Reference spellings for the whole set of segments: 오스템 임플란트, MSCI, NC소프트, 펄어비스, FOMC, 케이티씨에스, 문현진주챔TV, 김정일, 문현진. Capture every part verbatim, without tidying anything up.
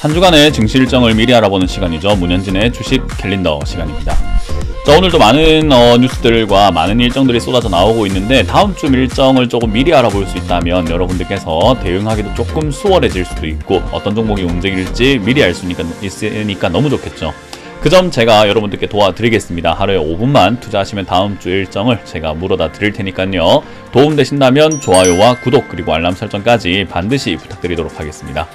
한 주간의 증시 일정을 미리 알아보는 시간이죠. 문현진의 주식 캘린더 시간입니다. 자, 오늘도 많은 어, 뉴스들과 많은 일정들이 쏟아져 나오고 있는데 다음 주 일정을 조금 미리 알아볼 수 있다면 여러분들께서 대응하기도 조금 수월해질 수도 있고 어떤 종목이 움직일지 미리 알 수 있으니까 너무 좋겠죠. 그 점 제가 여러분들께 도와드리겠습니다. 하루에 오 분만 투자하시면 다음 주 일정을 제가 물어다 드릴 테니까요. 도움되신다면 좋아요와 구독 그리고 알람 설정까지 반드시 부탁드리도록 하겠습니다.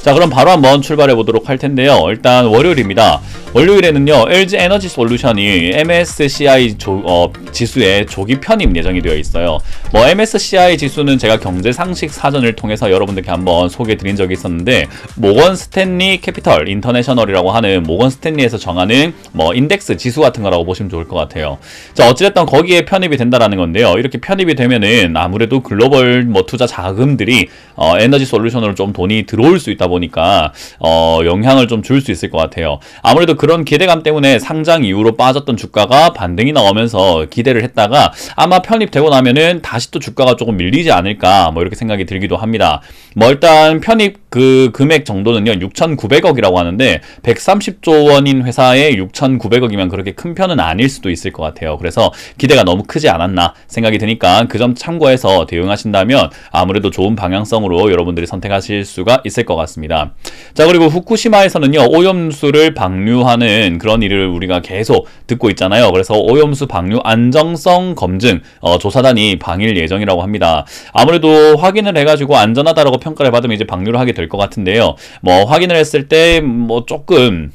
자, 그럼 바로 한번 출발해 보도록 할 텐데요. 일단 월요일입니다. 월요일에는요 엘지 에너지 솔루션이 엠에스시아이 조, 어, 지수의 조기 편입 예정이 되어 있어요. 뭐 엠에스시아이 지수는 제가 경제 상식 사전을 통해서 여러분들께 한번 소개해 드린 적이 있었는데 모건 스탠리 캐피털 인터내셔널이라고 하는 모건 스탠리에서 정하는 뭐 인덱스 지수 같은 거라고 보시면 좋을 것 같아요. 자, 어찌됐든 거기에 편입이 된다라는 건데요. 이렇게 편입이 되면은 아무래도 글로벌 뭐 투자 자금들이 어, 에너지 솔루션으로 좀 돈이 들어올 수 있다 보니까 어, 영향을 좀 줄 수 있을 것 같아요. 아무래도 그런 기대감 때문에 상장 이후로 빠졌던 주가가 반등이 나오면서 기대를 했다가 아마 편입되고 나면은 다시 또 주가가 조금 밀리지 않을까 뭐 이렇게 생각이 들기도 합니다. 뭐 일단 편입 그 금액 정도는요 육천구백억이라고 하는데 백삼십조 원인 회사에 육천구백억이면 그렇게 큰 편은 아닐 수도 있을 것 같아요. 그래서 기대가 너무 크지 않았나 생각이 드니까 그 점 참고해서 대응하신다면 아무래도 좋은 방향성으로 여러분들이 선택하실 수가 있을 것 같습니다. 자, 그리고 후쿠시마에서는요 오염수를 방류하는 그런 일을 우리가 계속 듣고 있잖아요. 그래서 오염수 방류 안정성 검증 어, 조사단이 방일 예정이라고 합니다. 아무래도 확인을 해가지고 안전하다라고 평가를 받으면 이제 방류를 하게 될 것 같은데요. 뭐 확인을 했을 때 뭐 조금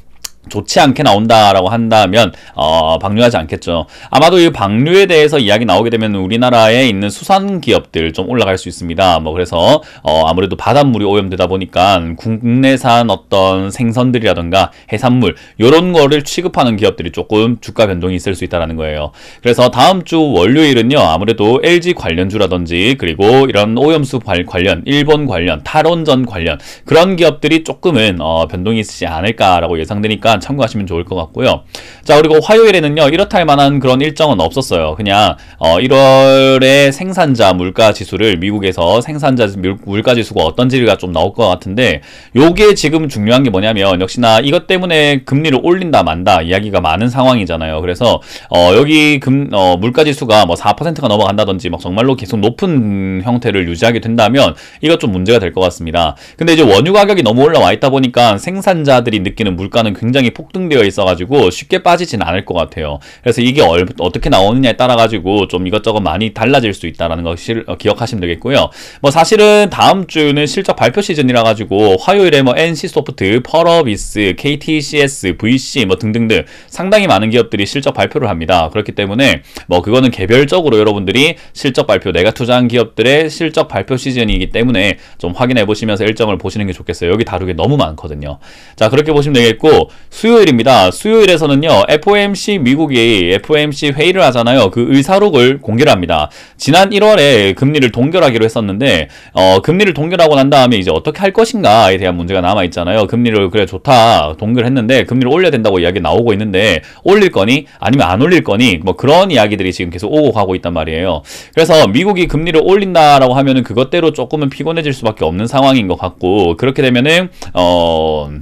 좋지 않게 나온다라고 한다면 어, 방류하지 않겠죠. 아마도 이 방류에 대해서 이야기 나오게 되면 우리나라에 있는 수산 기업들 좀 올라갈 수 있습니다. 뭐 그래서 어, 아무래도 바닷물이 오염되다 보니까 국내산 어떤 생선들이라든가 해산물 이런 거를 취급하는 기업들이 조금 주가 변동이 있을 수 있다는 거예요. 그래서 다음 주 월요일은요 아무래도 엘지 관련주라든지 그리고 이런 오염수 관련, 일본 관련, 탈원전 관련 그런 기업들이 조금은 어, 변동이 있지 않을까라고 예상되니까 참고하시면 좋을 것 같고요. 자, 그리고 화요일에는요 이렇다 할 만한 그런 일정은 없었어요. 그냥 어, 일월에 생산자 물가지수를 미국에서 생산자 물가지수가 어떤지가 좀 나올 것 같은데 요게 지금 중요한 게 뭐냐면 역시나 이것 때문에 금리를 올린다 만다 이야기가 많은 상황이잖아요. 그래서 어, 여기 금, 어, 물가지수가 뭐 사 퍼센트가 넘어간다든지 막 정말로 계속 높은 형태를 유지하게 된다면 이것 좀 문제가 될 것 같습니다. 근데 이제 원유 가격이 너무 올라와 있다 보니까 생산자들이 느끼는 물가는 굉장히 굉장히 폭등되어 있어가지고 쉽게 빠지진 않을 것 같아요. 그래서 이게 얼, 어떻게 나오느냐에 따라가지고 좀 이것저것 많이 달라질 수 있다는 거 어, 기억하시면 되겠고요. 뭐 사실은 다음 주는 실적 발표 시즌이라가지고 화요일에 뭐 엔씨소프트, 펄어비스, 케이티씨에스, 브이씨 뭐 등등등 상당히 많은 기업들이 실적 발표를 합니다. 그렇기 때문에 뭐 그거는 개별적으로 여러분들이 실적 발표, 내가 투자한 기업들의 실적 발표 시즌이기 때문에 좀 확인해 보시면서 일정을 보시는 게 좋겠어요. 여기 다루기 너무 많거든요. 자, 그렇게 보시면 되겠고 수요일입니다. 수요일에서는요 에프오엠씨 미국이 에프오엠씨 회의를 하잖아요. 그 의사록을 공개를 합니다. 지난 일월에 금리를 동결하기로 했었는데 어, 금리를 동결하고 난 다음에 이제 어떻게 할 것인가에 대한 문제가 남아있잖아요. 금리를 그래 좋다 동결했는데 금리를 올려야 된다고 이야기 나오고 있는데 올릴 거니 아니면 안 올릴 거니 뭐 그런 이야기들이 지금 계속 오고 가고 있단 말이에요. 그래서 미국이 금리를 올린다라고 하면은 그것대로 조금은 피곤해질 수밖에 없는 상황인 것 같고 그렇게 되면은 어...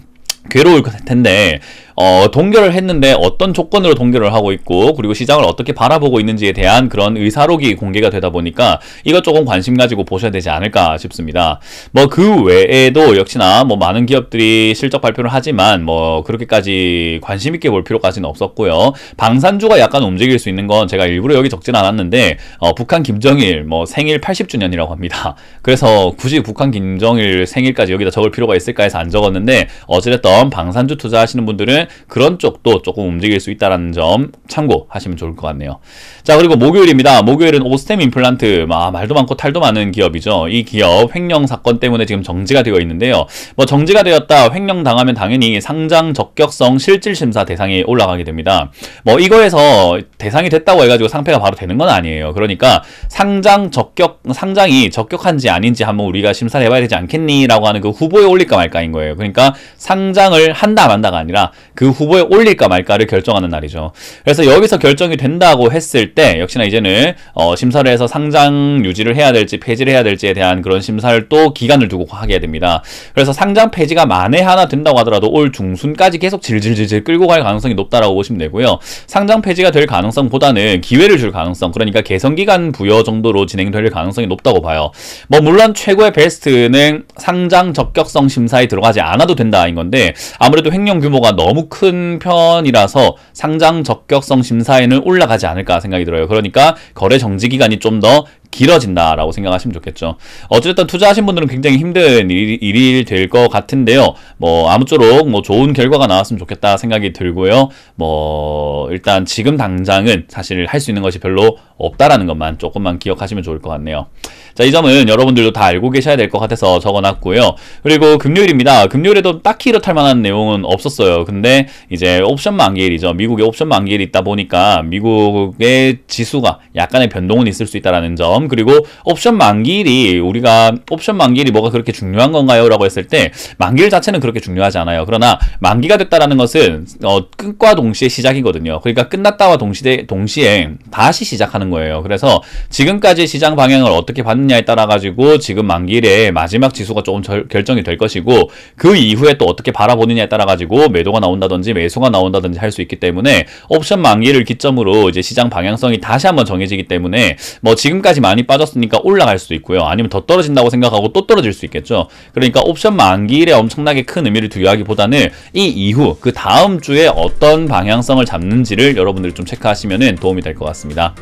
괴로울 텐데 어, 동결을 했는데 어떤 조건으로 동결을 하고 있고 그리고 시장을 어떻게 바라보고 있는지에 대한 그런 의사록이 공개가 되다 보니까 이것 조금 관심 가지고 보셔야 되지 않을까 싶습니다. 뭐 그 외에도 역시나 뭐 많은 기업들이 실적 발표를 하지만 뭐 그렇게까지 관심 있게 볼 필요까지는 없었고요. 방산주가 약간 움직일 수 있는 건 제가 일부러 여기 적진 않았는데 어, 북한 김정일 뭐 생일 팔십 주년이라고 합니다. 그래서 굳이 북한 김정일 생일까지 여기다 적을 필요가 있을까 해서 안 적었는데 어찌됐던 방산주 투자하시는 분들은 그런 쪽도 조금 움직일 수 있다는 점 참고하시면 좋을 것 같네요. 자, 그리고 목요일입니다. 목요일은 오스템 임플란트, 아, 말도 많고 탈도 많은 기업이죠. 이 기업 횡령 사건 때문에 지금 정지가 되어 있는데요. 뭐 정지가 되었다 횡령 당하면 당연히 상장 적격성 실질심사 대상에 올라가게 됩니다. 뭐 이거에서 대상이 됐다고 해가지고 상폐가 바로 되는 건 아니에요. 그러니까 상장 적격, 상장이 적격한지 아닌지 한번 우리가 심사를 해봐야 되지 않겠니라고 하는 그 후보에 올릴까 말까인 거예요. 그러니까 상장을 한다 만다가 아니라 그 후보에 올릴까 말까를 결정하는 날이죠. 그래서 여기서 결정이 된다고 했을 때 역시나 이제는 어, 심사를 해서 상장 유지를 해야 될지 폐지를 해야 될지에 대한 그런 심사를 또 기간을 두고 하게 됩니다. 그래서 상장 폐지가 만에 하나 된다고 하더라도 올 중순까지 계속 질질질질 끌고 갈 가능성이 높다라고 보시면 되고요. 상장 폐지가 될 가능성보다는 기회를 줄 가능성, 그러니까 개선기간 부여 정도로 진행될 가능성이 높다고 봐요. 뭐 물론 최고의 베스트는 상장 적격성 심사에 들어가지 않아도 된다인 건데 아무래도 횡령 규모가 너무 큰 편이라서 상장 적격성 심사에는 올라가지 않을까 생각이 들어요. 그러니까 거래 정지 기간이 좀 더 길어진다라고 생각하시면 좋겠죠. 어쨌든 투자하신 분들은 굉장히 힘든 일이, 일이 될 것 같은데요. 뭐 아무쪼록 뭐 좋은 결과가 나왔으면 좋겠다 생각이 들고요. 뭐 일단 지금 당장은 사실 할 수 있는 것이 별로 없다라는 것만 조금만 기억하시면 좋을 것 같네요. 자, 이 점은 여러분들도 다 알고 계셔야 될 것 같아서 적어놨고요. 그리고 금요일입니다. 금요일에도 딱히 이렇할 만한 내용은 없었어요. 근데 이제 옵션 만기일이죠. 미국의 옵션 만기일이 있다 보니까 미국의 지수가 약간의 변동은 있을 수 있다는 점, 그리고 옵션 만기일이 우리가 옵션 만기일이 뭐가 그렇게 중요한 건가요? 라고 했을 때 만기일 자체는 그렇게 중요하지 않아요. 그러나 만기가 됐다라는 것은 어, 끝과 동시에 시작이거든요. 그러니까 끝났다와 동시에, 동시에 다시 시작하는 거예요. 그래서 지금까지 시장 방향을 어떻게 봤느냐에 따라 가지고 지금 만기일에 마지막 지수가 조금 절, 결정이 될 것이고 그 이후에 또 어떻게 바라보느냐에 따라 가지고 매도가 나온다든지 매수가 나온다든지 할 수 있기 때문에 옵션 만기일을 기점으로 이제 시장 방향성이 다시 한번 정해지기 때문에 뭐 지금까지 많이 빠졌으니까 올라갈 수도 있고요. 아니면 더 떨어진다고 생각하고 또 떨어질 수 있겠죠. 그러니까 옵션 만기일에 엄청나게 큰 의미를 부여하기보다는 이 이후 그 다음 주에 어떤 방향성을 잡는지를 여러분들이 좀 체크하시면 도움이 될 것 같습니다.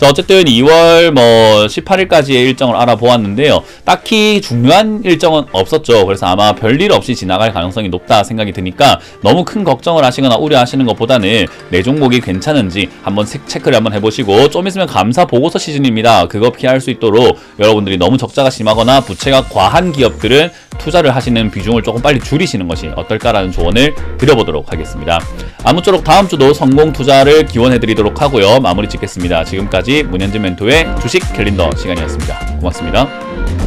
자, 어쨌든 이월 뭐 십팔 일까지의 일정을 알아보았는데요. 딱히 중요한 일정은 없었죠. 그래서 아마 별일 없이 지나갈 가능성이 높다 생각이 드니까 너무 큰 걱정을 하시거나 우려하시는 것보다는 내 종목이 괜찮은지 한번 체크를 한번 해보시고 좀 있으면 감사 보고서 시즌입니다. 그거 피할 수 있도록 여러분들이 너무 적자가 심하거나 부채가 과한 기업들은 투자를 하시는 비중을 조금 빨리 줄이시는 것이 어떨까라는 조언을 드려보도록 하겠습니다. 아무쪼록 다음 주도 성공 투자를 기원해드리도록 하고요. 마무리 짓겠습니다. 지금까지 문현진 멘토의 주식 캘린더 시간이었습니다. 고맙습니다.